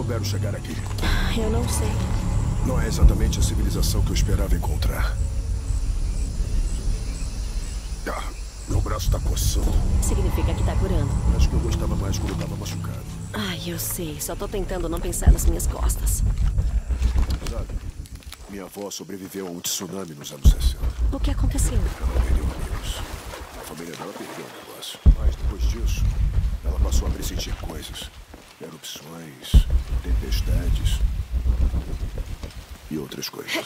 souberam chegar aqui? Eu não sei. Não é exatamente a civilização que eu esperava encontrar. Ah, meu braço tá coçando. Significa que tá curando. Acho que eu gostava mais quando eu tava machucado. Ai, eu sei. Só tô tentando não pensar nas minhas costas. Sabe, minha avó sobreviveu a um tsunami nos anos 60. O que aconteceu? Ela perdeu amigos. A família dela perdeu o negócio. Mas depois disso, ela passou a pressentir coisas. Erupções, tempestades e outras coisas.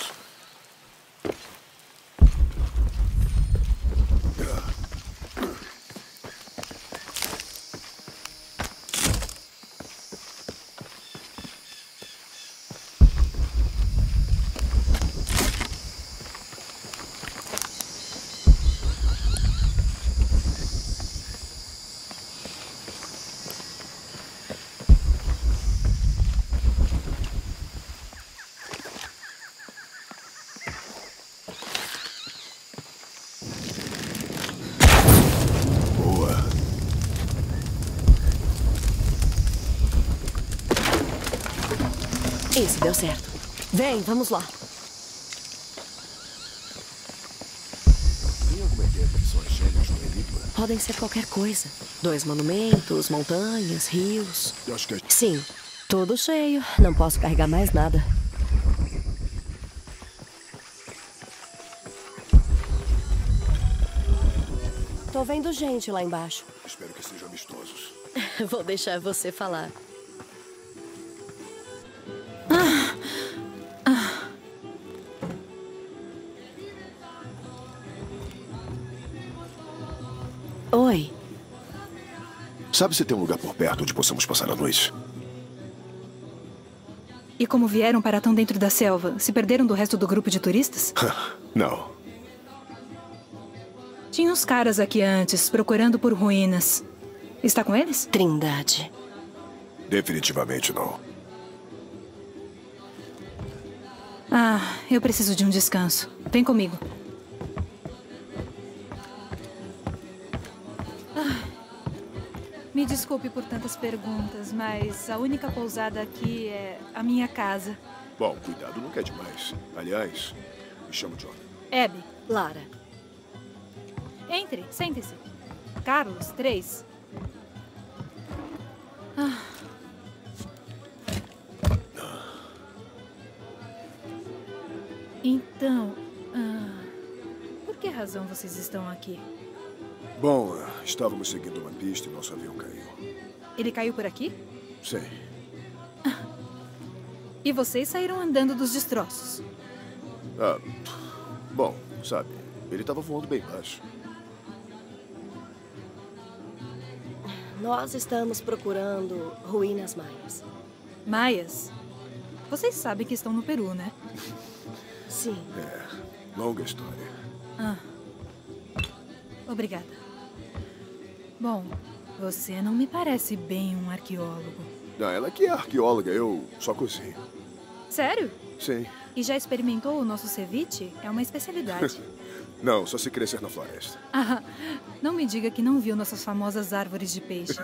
Isso, deu certo. Vem, vamos lá. Tem alguma ideia do que são as gêmeas no Enigma? Podem ser qualquer coisa. Dois monumentos, montanhas, rios. Eu acho que... Sim, tudo cheio. Não posso carregar mais nada. Tô vendo gente lá embaixo. Espero que sejam amistosos. Vou deixar você falar. Oi. Sabe se tem um lugar por perto onde possamos passar a noite? E como vieram para tão dentro da selva? Se perderam do resto do grupo de turistas? Não. Tinha uns caras aqui antes, procurando por ruínas. Está com eles? Trindade. Definitivamente não. Ah, eu preciso de um descanso. Vem comigo. Me desculpe por tantas perguntas, mas a única pousada aqui é a minha casa. Bom, cuidado nunca é demais. Aliás, me chamo John. Abby. Lara. Entre, sente-se. Carlos, 3. Então, por que razão vocês estão aqui? Bom, estávamos seguindo uma pista e nosso avião caiu. Ele caiu por aqui? Sim. E vocês saíram andando dos destroços? Ah, bom, sabe, ele estava voando bem baixo. Nós estamos procurando ruínas maias. Maias? Vocês sabem que estão no Peru, né? Sim. É, longa história. Obrigada. Bom, você não me parece bem um arqueólogo. Não, ela que é arqueóloga, eu só cozinho. Sério? Sim. E já experimentou o nosso ceviche? É uma especialidade. Não, só se crescer na floresta. Ah, não me diga que não viu nossas famosas árvores de peixe.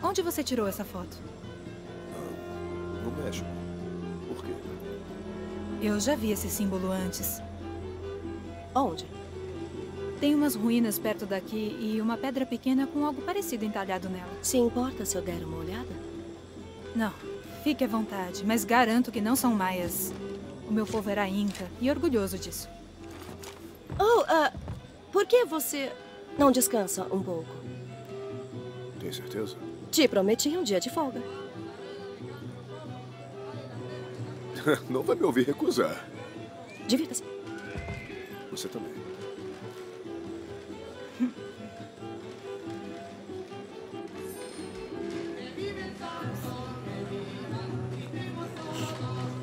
Onde você tirou essa foto? No México. Por quê? Eu já vi esse símbolo antes. Onde? Tem umas ruínas perto daqui e uma pedra pequena com algo parecido entalhado nela. Se importa se eu der uma olhada? Não, fique à vontade, mas garanto que não são maias. O meu povo era inca e orgulhoso disso. Por que você não descansa um pouco? Tem certeza? Te prometi um dia de folga. Não vai me ouvir recusar. Divirta-se. Você também.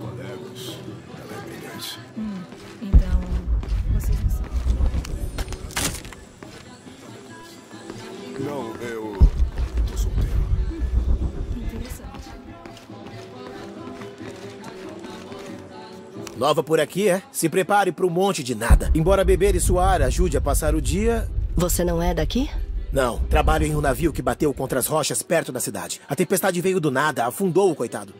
Colegas, ela é brilhante. Então, vocês não sabem. Não, eu tô solteiro. Interessante. Nova por aqui, é? Se prepare para um monte de nada. Embora beber e suar ajude a passar o dia... Você não é daqui? Não. Trabalho em um navio que bateu contra as rochas perto da cidade. A tempestade veio do nada, afundou o coitado.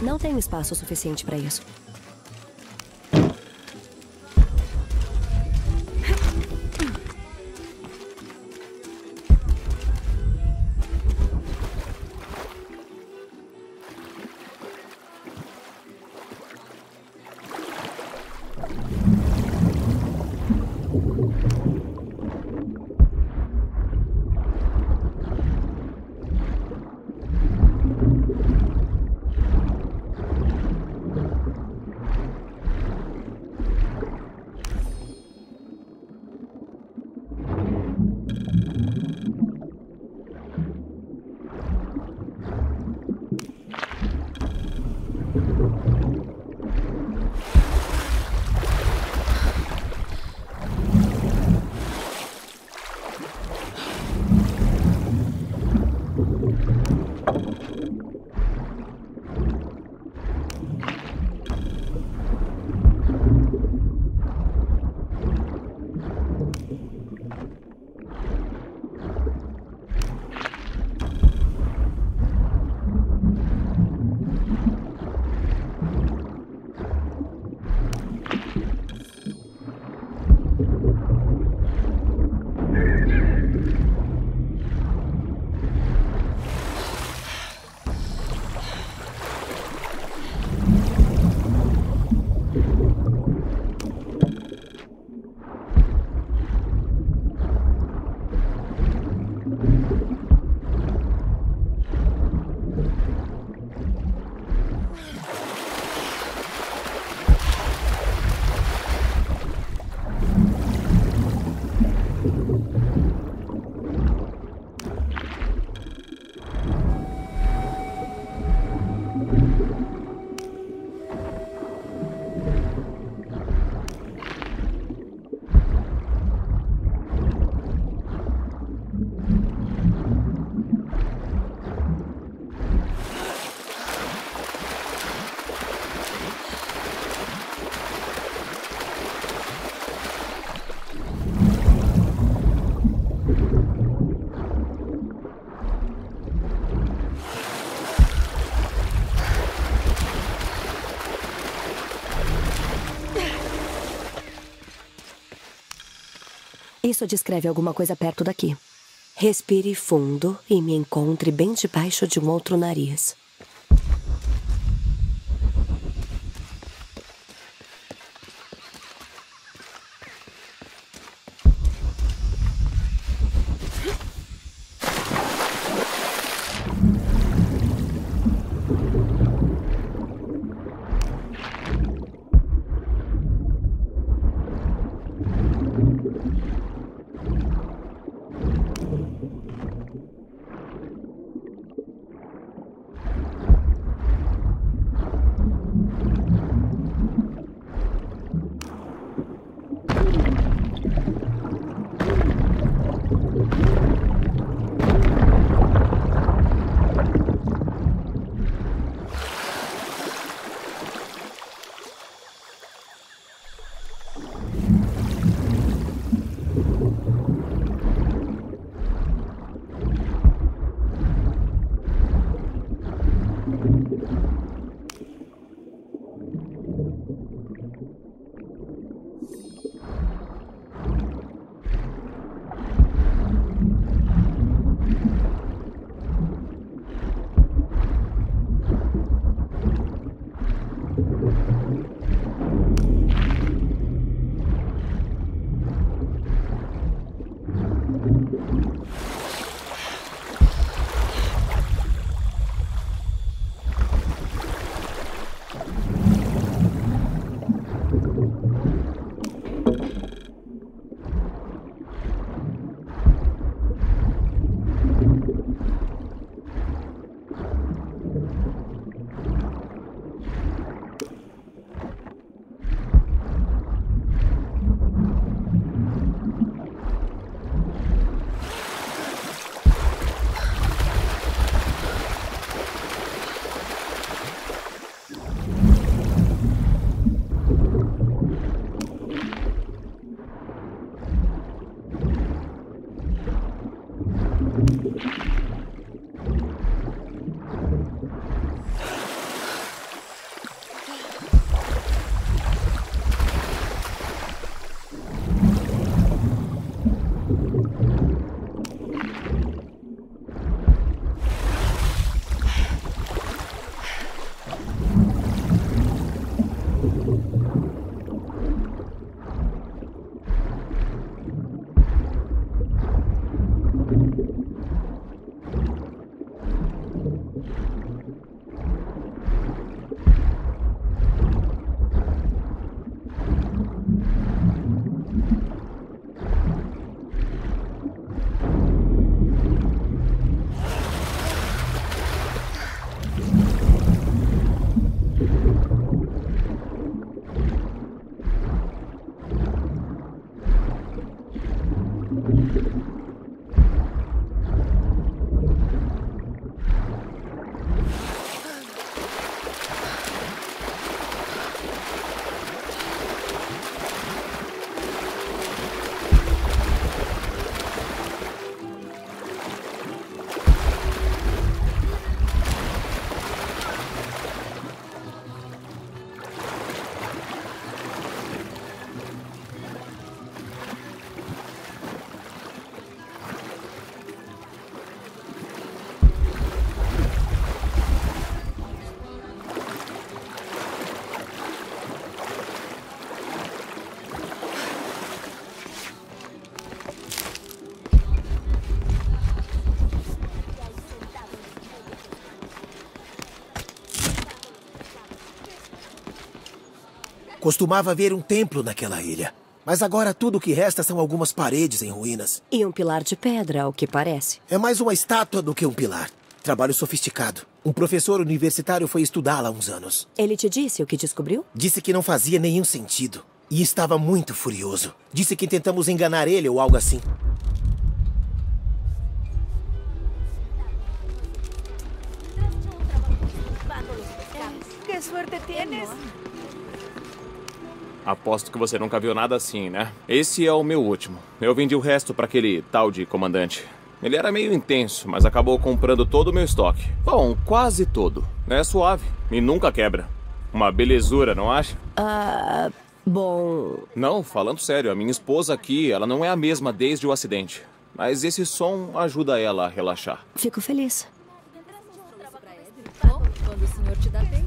Não tenho espaço suficiente para isso. Isso descreve alguma coisa perto daqui. Respire fundo e me encontre bem debaixo de um outro nariz. Costumava haver um templo naquela ilha. Mas agora tudo o que resta são algumas paredes em ruínas. E um pilar de pedra, ao que parece. É mais uma estátua do que um pilar. Trabalho sofisticado. Um professor universitário foi estudá-la há uns anos. Ele te disse o que descobriu? Disse que não fazia nenhum sentido. E estava muito furioso. Disse que tentamos enganar ele ou algo assim. Que sorte tienes! Aposto que você nunca viu nada assim, né? Esse é o meu último. Eu vendi o resto para aquele tal de comandante. Ele era meio intenso, mas acabou comprando todo o meu estoque. Bom, quase todo. É suave e nunca quebra. Uma belezura, não acha? Bom... Não, falando sério, a minha esposa aqui, ela não é a mesma desde o acidente. Mas esse som ajuda ela a relaxar. Fico feliz. Quando o senhor te dá bem,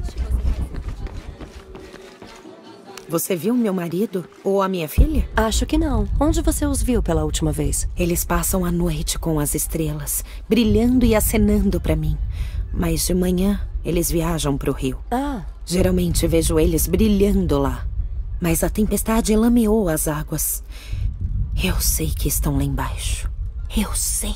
você viu meu marido? Ou a minha filha? Acho que não. Onde você os viu pela última vez? Eles passam a noite com as estrelas, brilhando e acenando pra mim. Mas de manhã, eles viajam pro rio. Geralmente vejo eles brilhando lá. Mas a tempestade lameou as águas. Eu sei que estão lá embaixo. Eu sei.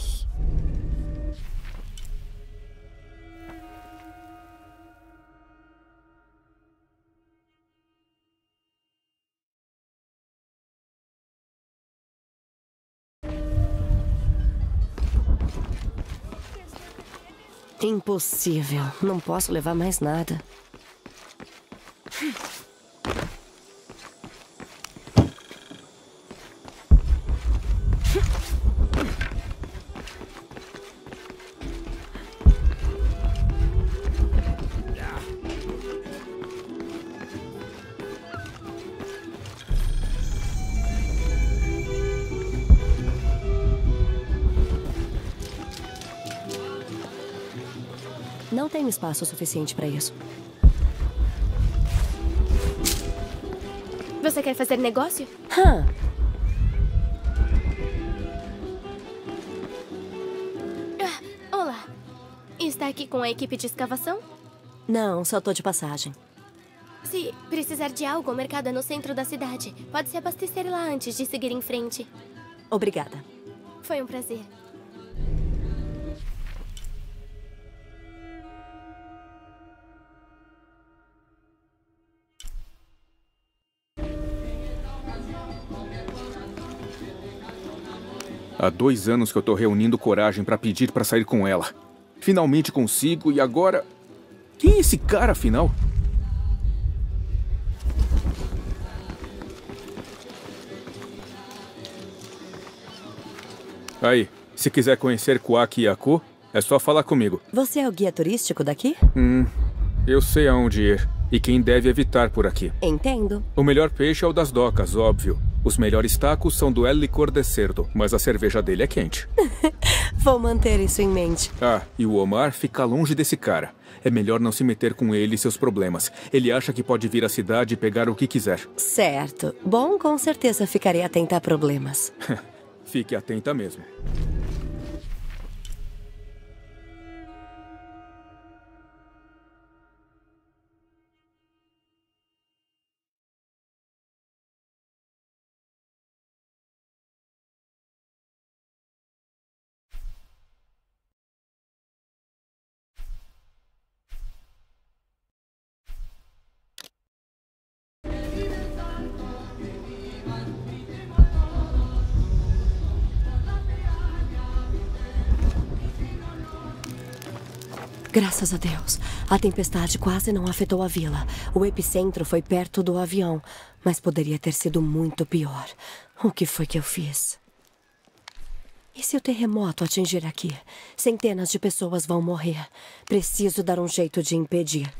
Impossível. Não posso levar mais nada. Não tenho espaço suficiente para isso. Você quer fazer negócio? Olá. Está aqui com a equipe de escavação? Não, só tô de passagem. Se precisar de algo, o mercado é no centro da cidade. Pode se abastecer lá antes de seguir em frente. Obrigada. Foi um prazer. Há 2 anos que eu tô reunindo coragem pra pedir pra sair com ela. Finalmente consigo e agora... Quem é esse cara, afinal? Aí, se quiser conhecer Kuwaq Yaku, é só falar comigo. Você é o guia turístico daqui? Eu sei aonde ir e quem deve evitar por aqui. Entendo. O melhor peixe é o das docas, óbvio. Os melhores tacos são do El Licor de Cerdo, mas a cerveja dele é quente. Vou manter isso em mente. E o Omar fica longe desse cara. É melhor não se meter com ele e seus problemas. Ele acha que pode vir à cidade e pegar o que quiser. Certo. Bom, com certeza ficarei atenta a problemas. Fique atenta mesmo. Graças a Deus, a tempestade quase não afetou a vila. O epicentro foi perto do avião, mas poderia ter sido muito pior. O que foi que eu fiz? E se o terremoto atingir aqui? Centenas de pessoas vão morrer. Preciso dar um jeito de impedir.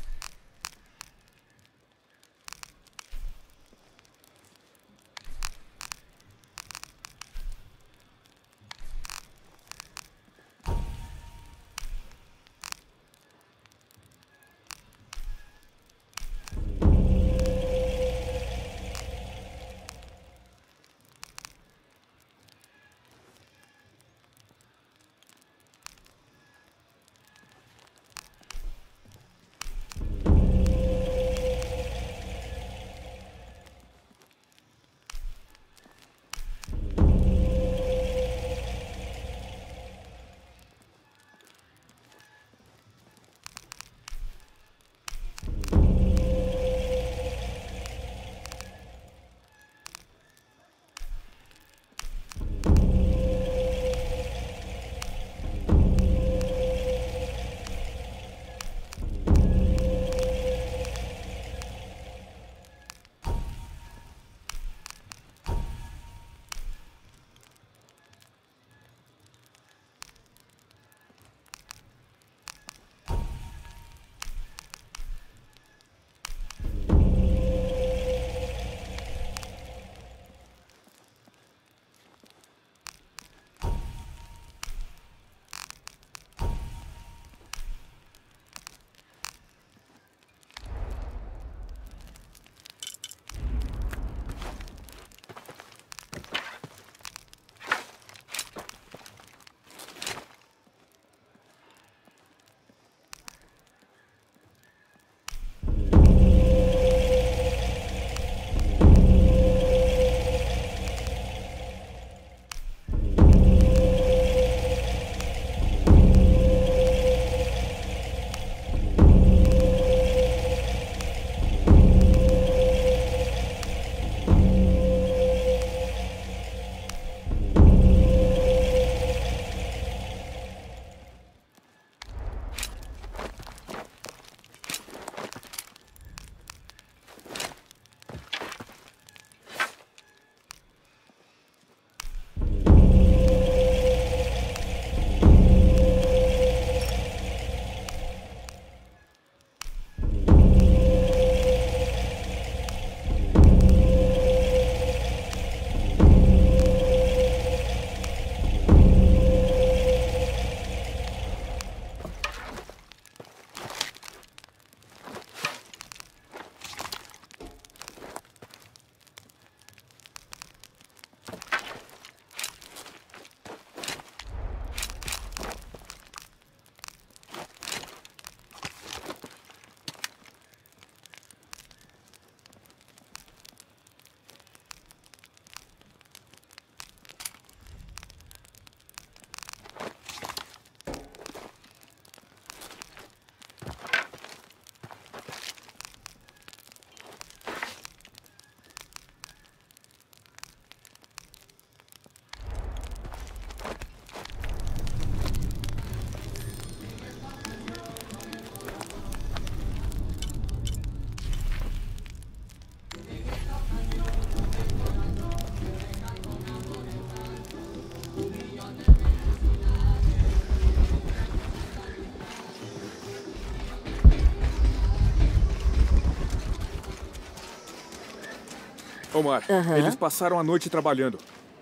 Omar, eles passaram a noite trabalhando.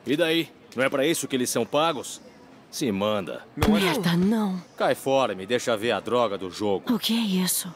E daí? Não é pra isso que eles são pagos? Se manda. Não é... Merda, não. Cai fora e me deixa ver a droga do jogo. O que é isso?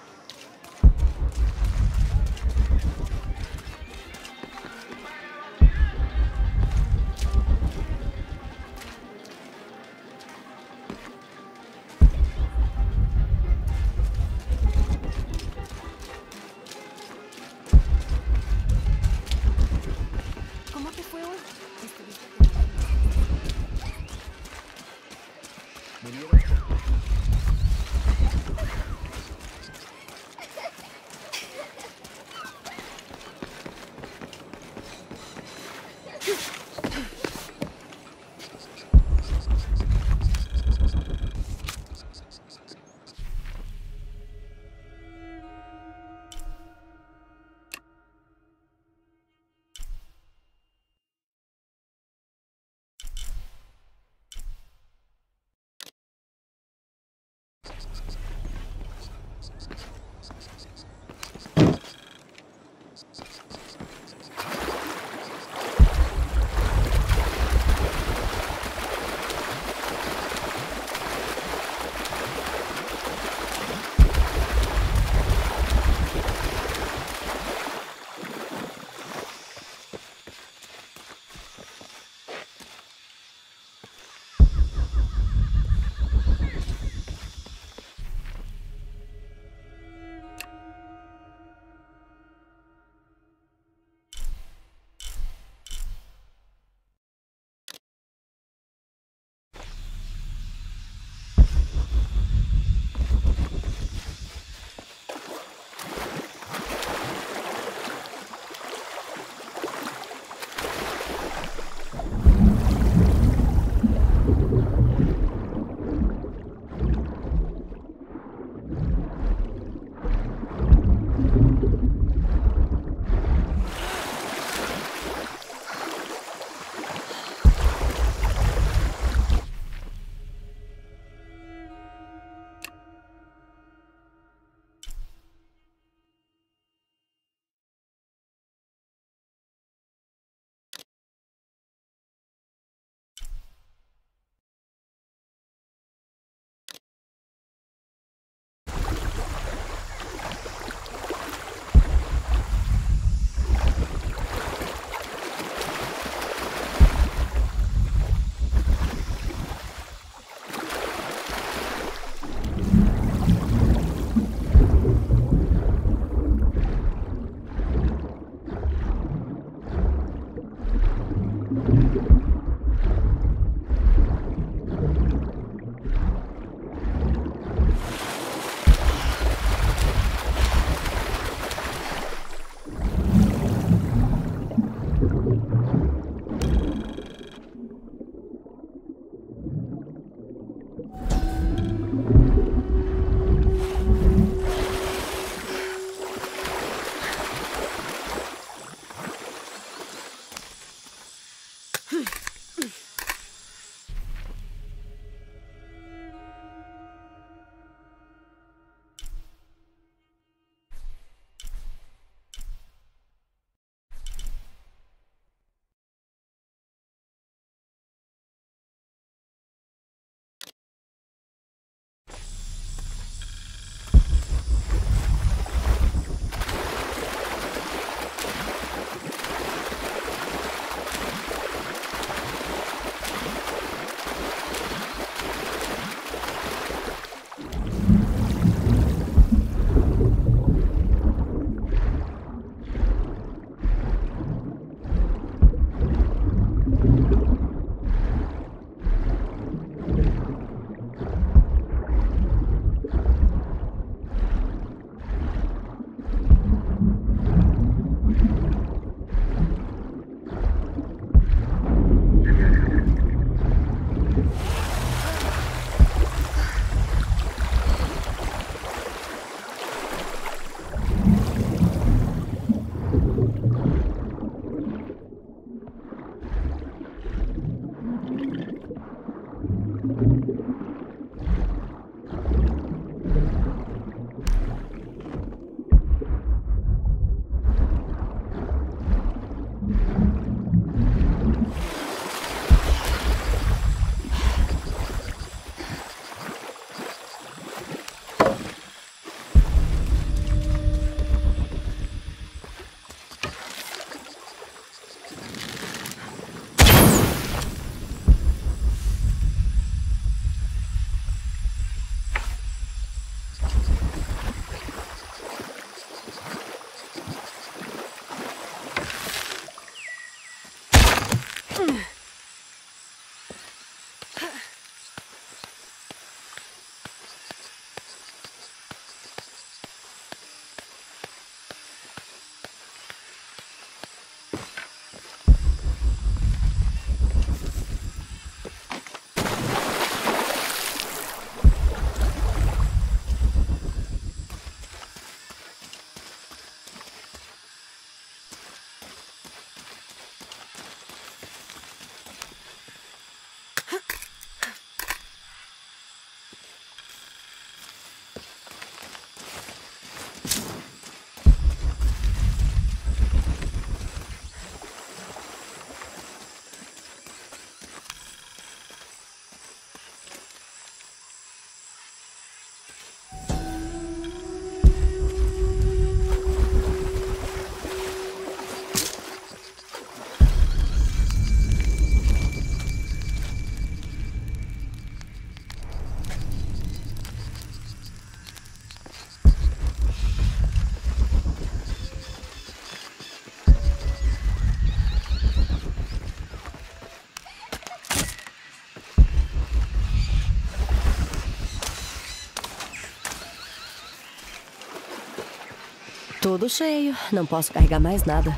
todo cheio. Não posso carregar mais nada.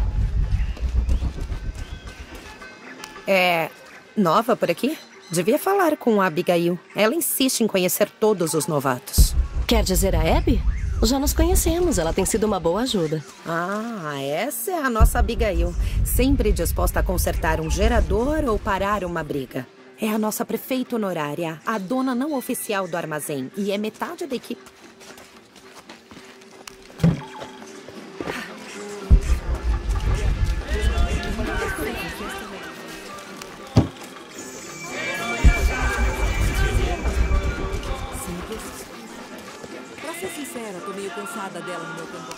É... nova por aqui? Devia falar com a Abigail. Ela insiste em conhecer todos os novatos. Quer dizer a Abby? Já nos conhecemos. Ela tem sido uma boa ajuda. Ah, essa é a nossa Abigail. Sempre disposta a consertar um gerador ou parar uma briga. É a nossa prefeita honorária, a dona não oficial do armazém. E é metade da equipe.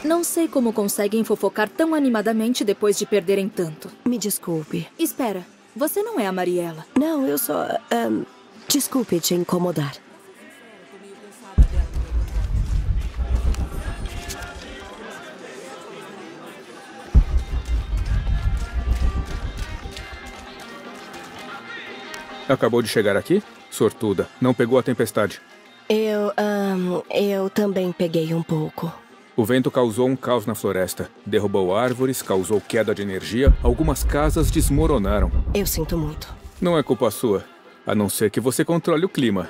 Não sei como conseguem fofocar tão animadamente depois de perderem tanto. Me desculpe. Espera, você não é a Mariela. Não, eu só... desculpe te incomodar. Acabou de chegar aqui? Sortuda, não pegou a tempestade. Eu também peguei um pouco. O vento causou um caos na floresta. Derrubou árvores, causou queda de energia. Algumas casas desmoronaram. Eu sinto muito. Não é culpa sua. A não ser que você controle o clima.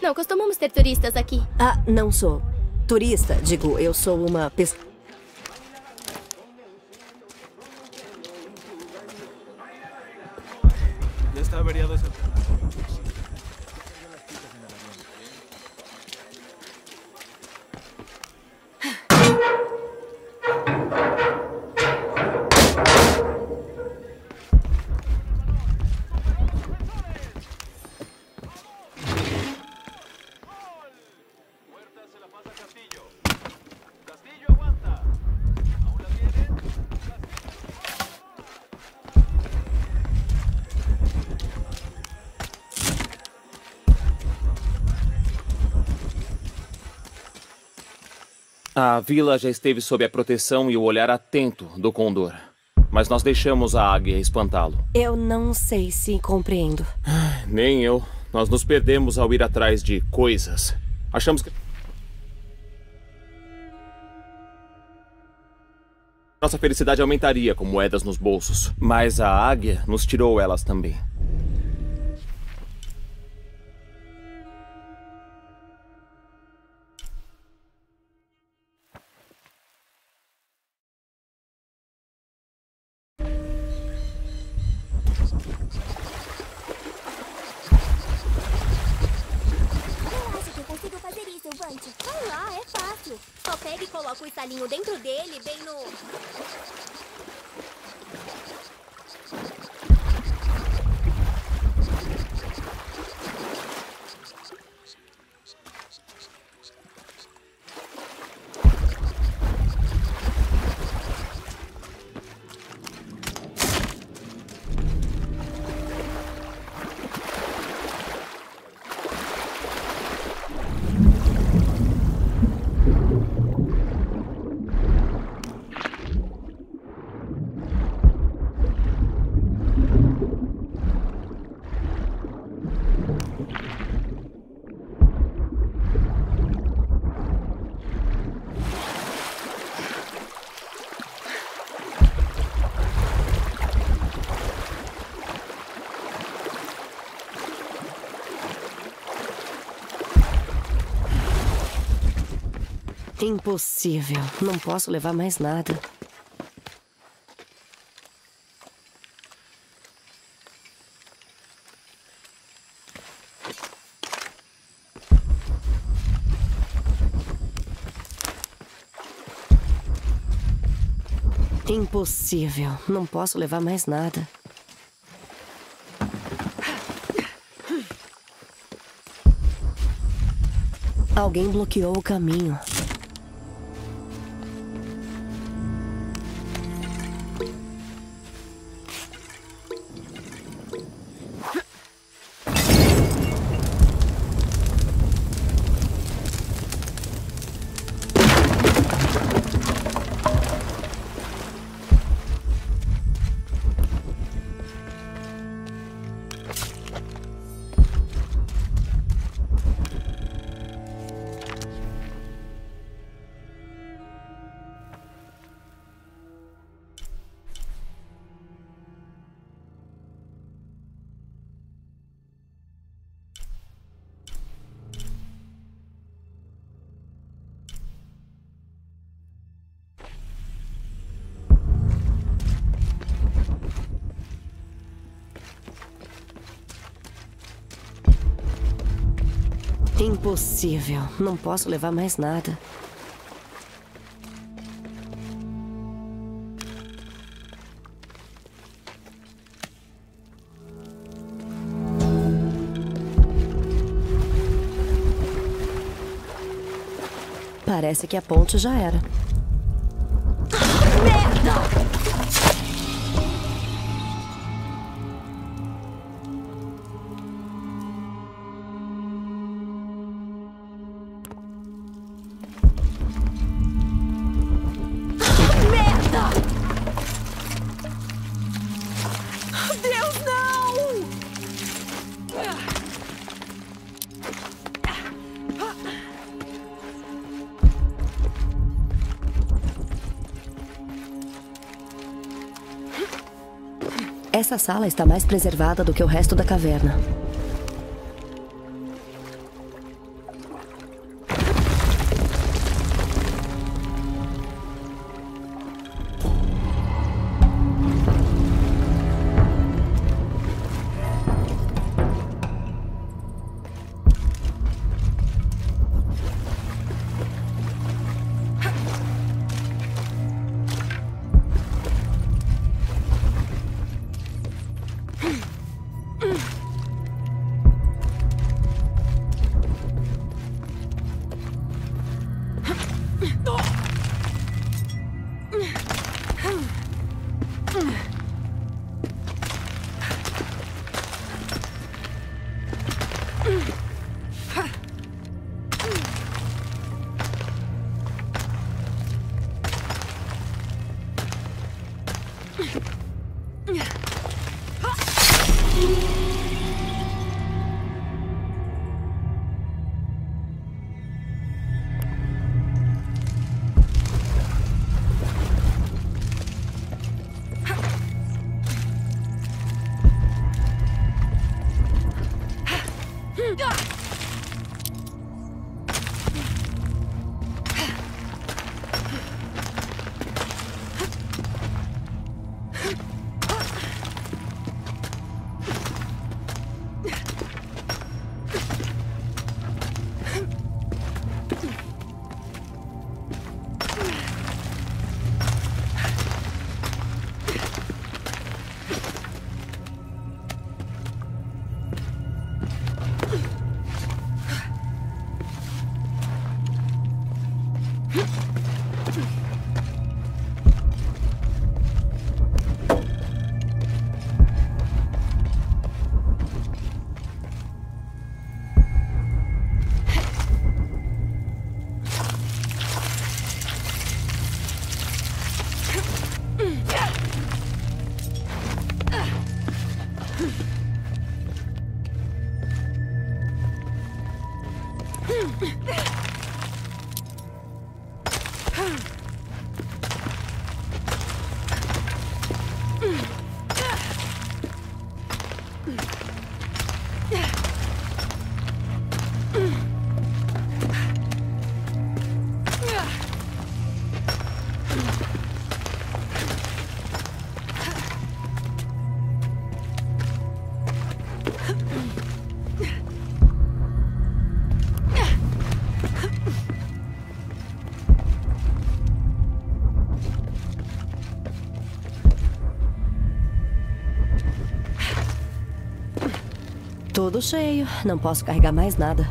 Não costumamos ter turistas aqui. Ah, não sou turista. Digo, eu sou uma pesquisadora. A vila já esteve sob a proteção e o olhar atento do Condor. Mas nós deixamos a águia espantá-lo. Eu não sei se compreendo. Nem eu. Nós nos perdemos ao ir atrás de coisas. Achamos que... nossa felicidade aumentaria com moedas nos bolsos. Mas a águia nos tirou elas também. Dentro dele, bem no... Impossível. Não posso levar mais nada. Impossível. Não posso levar mais nada. Alguém bloqueou o caminho. Impossível. Não posso levar mais nada. Parece que a ponte já era. Merda! Essa sala está mais preservada do que o resto da caverna. Tudo cheio. Não posso carregar mais nada.